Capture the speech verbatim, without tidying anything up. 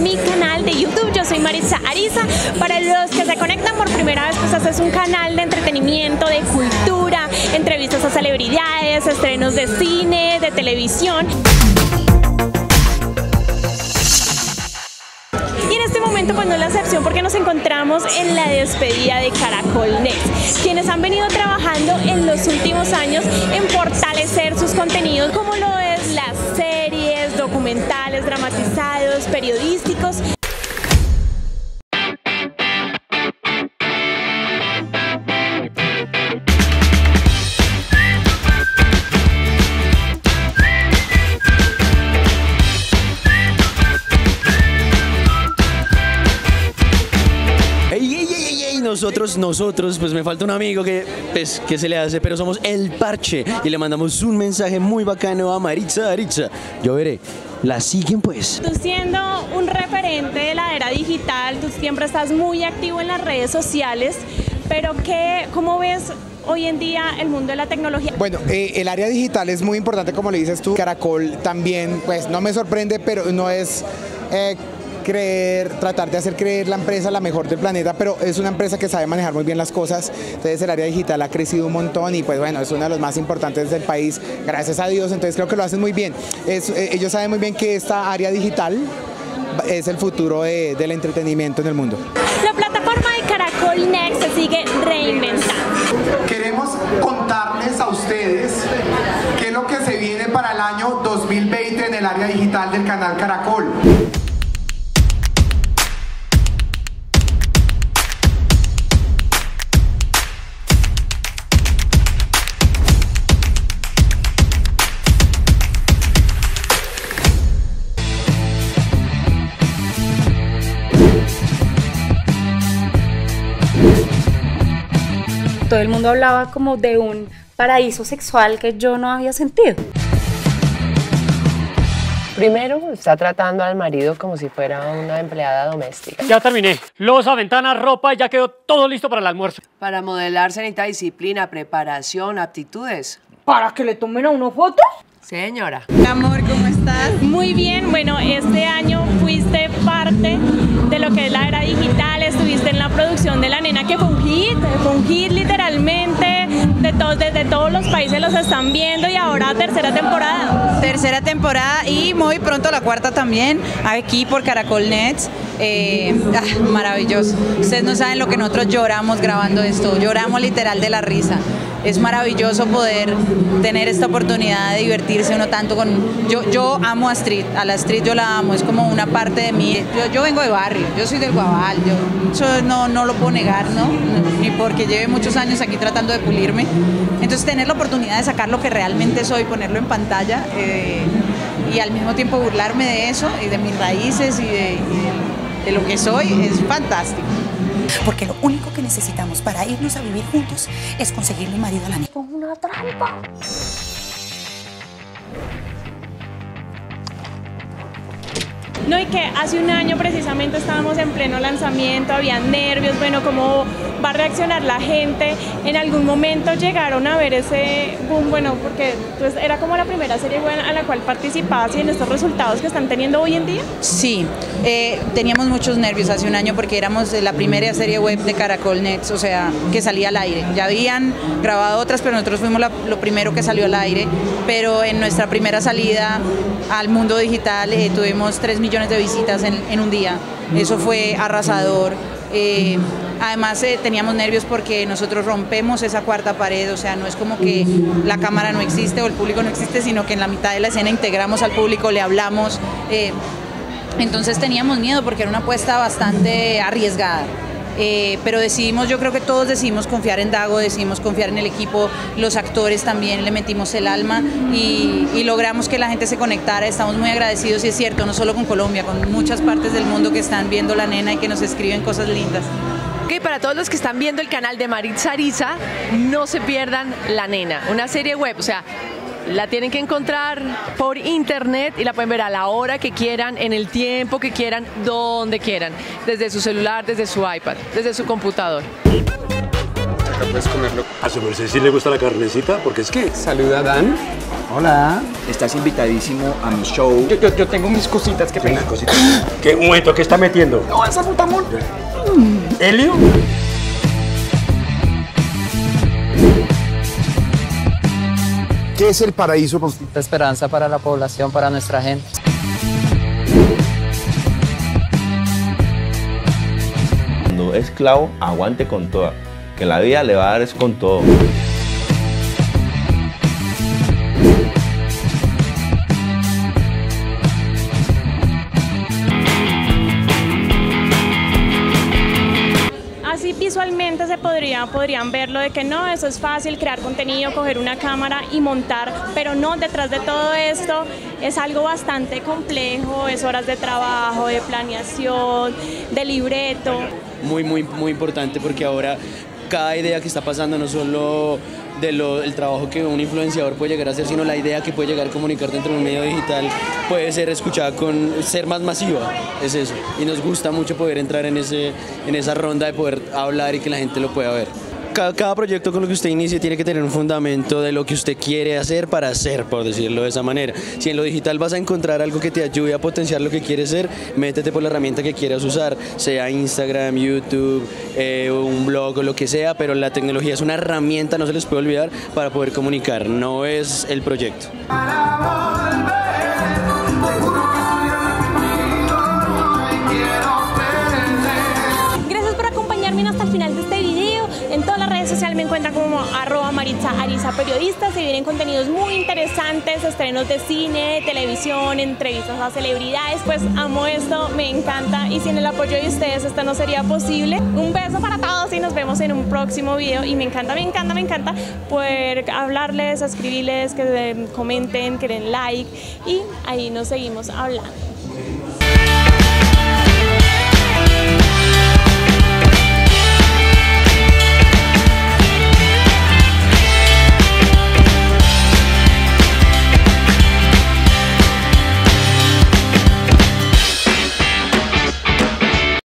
mi canal de YouTube. Yo soy Maritza Ariza. Para los que se conectan por primera vez, pues este es un canal de entretenimiento, de cultura, entrevistas a celebridades, estrenos de cine, de televisión. Pues no es la excepción porque nos encontramos en la despedida de Caracol Net, quienes han venido trabajando en los últimos años en fortalecer sus contenidos, como lo es las series, documentales, dramatizados, periodísticos. Nosotros, nosotros, pues me falta un amigo que, pues, que se le hace, pero somos El Parche y le mandamos un mensaje muy bacano a Maritza Ariza. Yo veré, la siguen pues. Tú siendo un referente de la era digital, tú siempre estás muy activo en las redes sociales, pero ¿qué, cómo ves hoy en día el mundo de la tecnología? Bueno, eh, el área digital es muy importante, como le dices tú. Caracol también, pues no me sorprende, pero no es... Eh, creer, tratar de hacer creer la empresa la mejor del planeta, pero es una empresa que sabe manejar muy bien las cosas, entonces el área digital ha crecido un montón y pues bueno, es uno de los más importantes del país, gracias a Dios, entonces creo que lo hacen muy bien. Es, ellos saben muy bien que esta área digital es el futuro de, del entretenimiento en el mundo. La plataforma de Caracol Next se sigue reinventando. Queremos contarles a ustedes qué es lo que se viene para el año dos mil veinte en el área digital del canal Caracol. Todo el mundo hablaba como de un paraíso sexual que yo no había sentido. Primero, está tratando al marido como si fuera una empleada doméstica. Ya terminé. Loza, ventana, ropa, ya quedó todo listo para el almuerzo. Para modelar se necesita disciplina, preparación, aptitudes. ¿Para que le tomen a uno foto? Señora. Amor, ¿cómo estás? Muy bien. Bueno, este año fuiste parte de lo que es la era digital. Estuviste en la producción de La Nena, que fue un hit, fue un hit literalmente. De todos, desde todos los países los están viendo y ahora tercera temporada. Tercera temporada y muy pronto la cuarta también, aquí por Caracol Net. Eh, ah, maravilloso. Ustedes no saben lo que nosotros lloramos grabando esto. Lloramos literal de la risa. Es maravilloso poder tener esta oportunidad de divertirse uno tanto con... Yo, yo amo a Street, a la Street yo la amo, es como una parte de mí. Yo, yo vengo de barrio, yo soy del Guabal, yo eso no, no lo puedo negar, ¿no? Ni porque lleve muchos años aquí tratando de pulirme. Entonces tener la oportunidad de sacar lo que realmente soy, ponerlo en pantalla eh, y al mismo tiempo burlarme de eso y de mis raíces y de, y de, de lo que soy, es fantástico. Porque lo único que necesitamos para irnos a vivir juntos es conseguirle un marido a la niña. ¡Es una trampa! No, y que hace un año precisamente estábamos en pleno lanzamiento, había nervios, bueno, cómo va a reaccionar la gente. En algún momento llegaron a ver ese boom, bueno, porque pues, era como la primera serie a la cual participabas y en estos resultados que están teniendo hoy en día. Sí, eh, teníamos muchos nervios hace un año porque éramos la primera serie web de Caracol Net, o sea, que salía al aire. Ya habían grabado otras, pero nosotros fuimos la, lo primero que salió al aire, pero en nuestra primera salida al mundo digital eh, tuvimos tres millones de visitas en, en un día, eso fue arrasador. Eh, además eh, teníamos nervios porque nosotros rompemos esa cuarta pared, o sea, no es como que la cámara no existe o el público no existe, sino que en la mitad de la escena integramos al público, le hablamos, eh, entonces teníamos miedo porque era una apuesta bastante arriesgada. Eh, pero decidimos, yo creo que todos decidimos confiar en Dago, decidimos confiar en el equipo, los actores también le metimos el alma y, y logramos que la gente se conectara. Estamos muy agradecidos y es cierto, no solo con Colombia, con muchas partes del mundo que están viendo La Nena y que nos escriben cosas lindas. Ok, para todos los que están viendo el canal de Maritza Ariza, no se pierdan La Nena, una serie web, o sea, la tienen que encontrar por internet y la pueden ver a la hora que quieran, en el tiempo que quieran, donde quieran, desde su celular, desde su iPad, desde su computador. acá puedes comerlo. A su merced sí le gusta la carnecita, porque es que... Saluda, Dan. Hola. Estás invitadísimo a mi show. Yo, yo, yo tengo mis cositas, qué pena. Cositas. ¿Qué momento? ¿Qué está metiendo? No, esa puta amor. ¿Helio? ¿Qué es el paraíso? La esperanza para la población, para nuestra gente. Cuando es clavo, aguante con toda, que la vida le va a dar es con todo. Visualmente se podría, podrían verlo de que no, eso es fácil, crear contenido, coger una cámara y montar, pero no, detrás de todo esto es algo bastante complejo, es horas de trabajo, de planeación, de libreto. Muy, muy, muy importante porque ahora cada idea que está pasando, no solo del trabajo que un influenciador puede llegar a hacer, sino la idea que puede llegar a comunicar dentro de un medio digital puede ser escuchada con ser más masiva, es eso. Y nos gusta mucho poder entrar en, ese, en esa ronda de poder hablar y que la gente lo pueda ver. Cada, cada proyecto con lo que usted inicie tiene que tener un fundamento de lo que usted quiere hacer para hacer, por decirlo de esa manera. Si en lo digital vas a encontrar algo que te ayude a potenciar lo que quieres ser, métete por la herramienta que quieras usar, sea Instagram, YouTube, eh, un blog o lo que sea, pero la tecnología es una herramienta, no se les puede olvidar, para poder comunicar, no es el proyecto. Social me encuentran como arroba Maritza Ariza Periodista. Se vienen contenidos muy interesantes, estrenos de cine, de televisión, entrevistas a celebridades. Pues amo esto, me encanta y sin el apoyo de ustedes esto no sería posible. Un beso para todos y nos vemos en un próximo video. Y me encanta, me encanta, me encanta poder hablarles, escribirles, que comenten, que den like y ahí nos seguimos hablando.